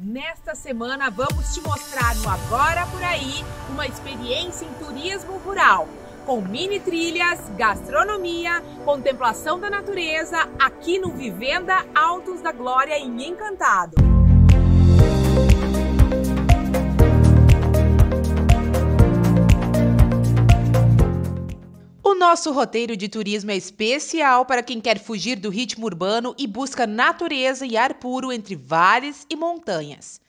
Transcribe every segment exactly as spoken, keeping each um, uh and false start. Nesta semana vamos te mostrar no Agora Por Aí uma experiência em turismo rural, com mini trilhas, gastronomia, contemplação da natureza, aqui no Vivenda Altos da Glória em Encantado. O nosso roteiro de turismo é especial para quem quer fugir do ritmo urbano e busca natureza e ar puro entre vales e montanhas.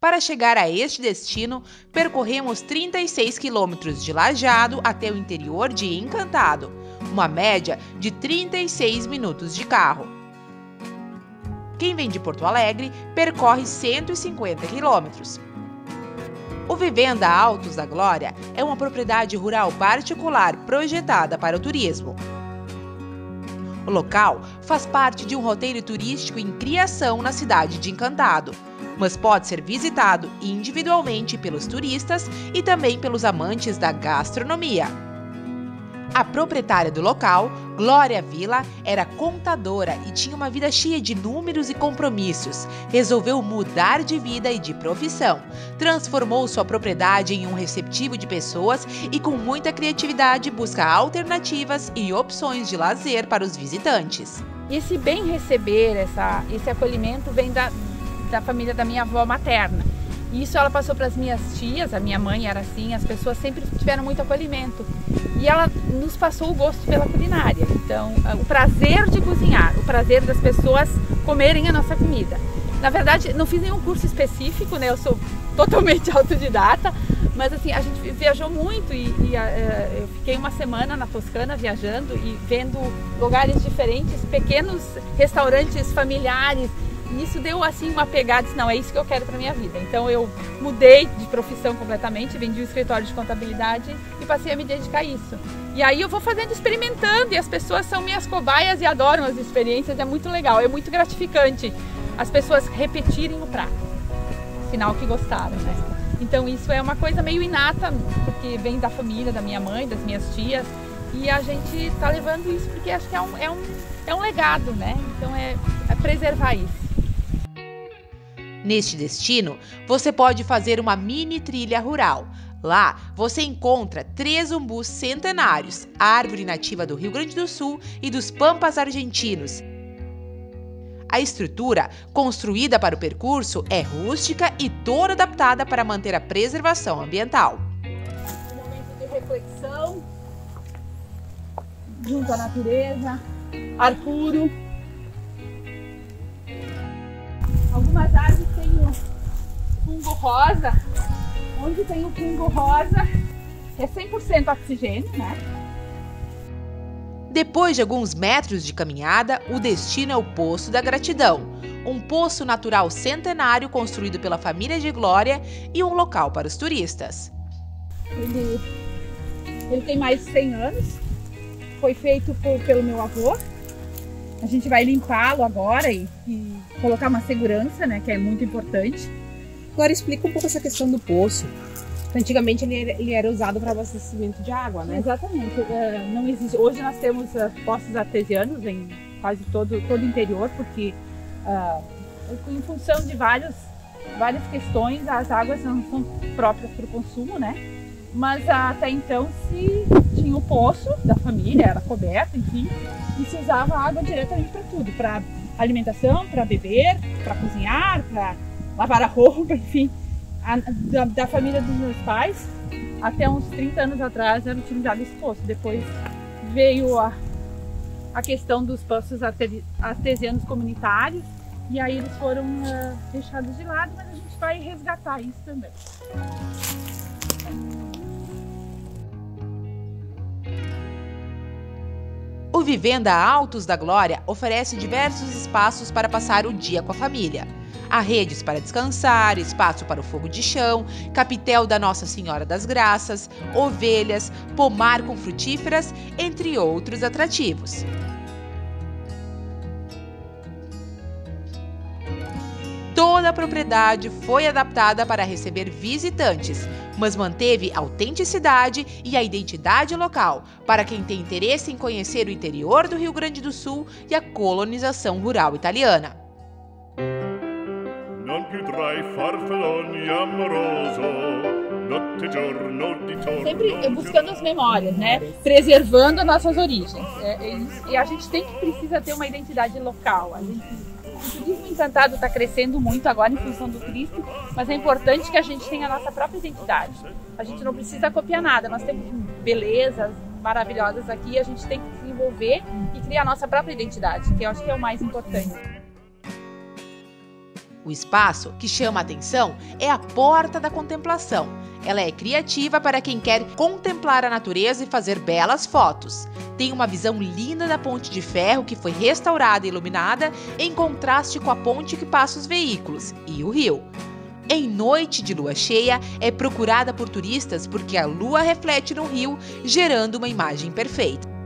Para chegar a este destino, percorremos trinta e seis quilômetros de Lajado até o interior de Encantado, uma média de trinta e seis minutos de carro. Quem vem de Porto Alegre percorre cento e cinquenta quilômetros. O Vivenda Altos da Glória é uma propriedade rural particular projetada para o turismo. O local faz parte de um roteiro turístico em criação na cidade de Encantado, mas pode ser visitado individualmente pelos turistas e também pelos amantes da gastronomia. A proprietária do local, Glória Vila, era contadora e tinha uma vida cheia de números e compromissos. Resolveu mudar de vida e de profissão. Transformou sua propriedade em um receptivo de pessoas e, com muita criatividade, busca alternativas e opções de lazer para os visitantes. Esse bem receber, essa, esse acolhimento vem da, da família da minha avó materna. Isso ela passou para as minhas tias, a minha mãe era assim, as pessoas sempre tiveram muito acolhimento. E ela nos passou o gosto pela culinária, então o prazer de cozinhar, o prazer das pessoas comerem a nossa comida. Na verdade, não fiz nenhum curso específico, né? Eu sou totalmente autodidata, mas assim, a gente viajou muito e, e a, eu fiquei uma semana na Toscana viajando e vendo lugares diferentes, pequenos restaurantes familiares. E isso deu assim uma pegada, disse, não, é isso que eu quero para minha vida. Então eu mudei de profissão completamente, vendi um escritório de contabilidade e passei a me dedicar a isso. E aí eu vou fazendo, experimentando, e as pessoas são minhas cobaias e adoram as experiências, é muito legal, é muito gratificante as pessoas repetirem o prato, sinal que gostaram, né? Então isso é uma coisa meio inata, porque vem da família, da minha mãe, das minhas tias, e a gente tá levando isso porque acho que é um, é um, é um legado, né? Então é, é preservar isso. Neste destino, você pode fazer uma mini trilha rural. Lá, você encontra três umbus centenários, a árvore nativa do Rio Grande do Sul e dos Pampas Argentinos. A estrutura, construída para o percurso, é rústica e toda adaptada para manter a preservação ambiental. Um momento de reflexão, junto à natureza, ar puro. Algumas árvores têm o fungo rosa, onde tem o fungo rosa é cem por cento oxigênio, né? Depois de alguns metros de caminhada, o destino é o Poço da Gratidão, um poço natural centenário construído pela família de Glória e um local para os turistas. Ele, ele tem mais de cem anos, foi feito por, pelo meu avô. A gente vai limpá-lo agora e, e colocar uma segurança, né, que é muito importante. Agora explica um pouco essa questão do poço. Antigamente ele era, ele era usado para abastecimento de água, né? Exatamente. Não existe. Hoje nós temos poços artesianos em quase todo todo o interior, porque uh, em função de várias várias questões as águas não são próprias para o consumo, né? Mas até então se tinha o poço da família, era coberto, enfim, e se usava água diretamente para tudo, para alimentação, para beber, para cozinhar, para lavar a roupa, enfim. A, da, da família dos meus pais, até uns trinta anos atrás era utilizado esse poço. Depois veio a, a questão dos poços artesianos comunitários e aí eles foram uh, deixados de lado, mas a gente vai resgatar isso também. O Vivenda Altos da Glória oferece diversos espaços para passar o dia com a família. Há redes para descansar, espaço para o fogo de chão, capitel da Nossa Senhora das Graças, ovelhas, pomar com frutíferas, entre outros atrativos. Toda a propriedade foi adaptada para receber visitantes, mas manteve a autenticidade e a identidade local, para quem tem interesse em conhecer o interior do Rio Grande do Sul e a colonização rural italiana. avrai farfallone amoroso. Sempre buscando as memórias, né? Preservando as nossas origens. E a gente tem que precisa ter uma identidade local. A gente, o turismo encantado está crescendo muito agora em função do Cristo, mas é importante que a gente tenha a nossa própria identidade. A gente não precisa copiar nada, nós temos belezas maravilhosas aqui e a gente tem que desenvolver e criar a nossa própria identidade, que eu acho que é o mais importante. O espaço que chama a atenção é a Porta da Contemplação. Ela é criativa para quem quer contemplar a natureza e fazer belas fotos. Tem uma visão linda da ponte de ferro que foi restaurada e iluminada em contraste com a ponte que passa os veículos e o rio. Em noite de lua cheia, é procurada por turistas porque a lua reflete no rio, gerando uma imagem perfeita.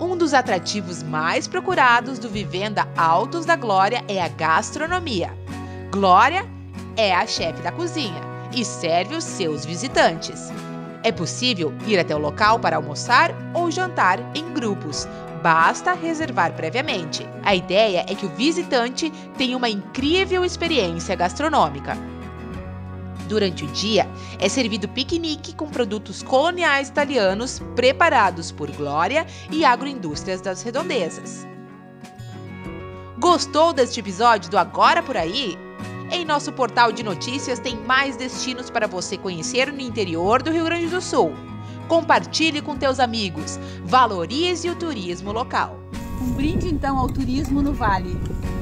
Um dos atrativos mais procurados do Vivenda Altos da Glória é a gastronomia. Glória é a chefe da cozinha e serve os seus visitantes. É possível ir até o local para almoçar ou jantar em grupos, basta reservar previamente. A ideia é que o visitante tenha uma incrível experiência gastronômica. Durante o dia, é servido piquenique com produtos coloniais italianos preparados por Glória e agroindústrias das redondezas. Gostou deste episódio do Agora Por Aí? Em nosso portal de notícias tem mais destinos para você conhecer no interior do Rio Grande do Sul. Compartilhe com teus amigos, valorize o turismo local. Um brinde então ao turismo no Vale.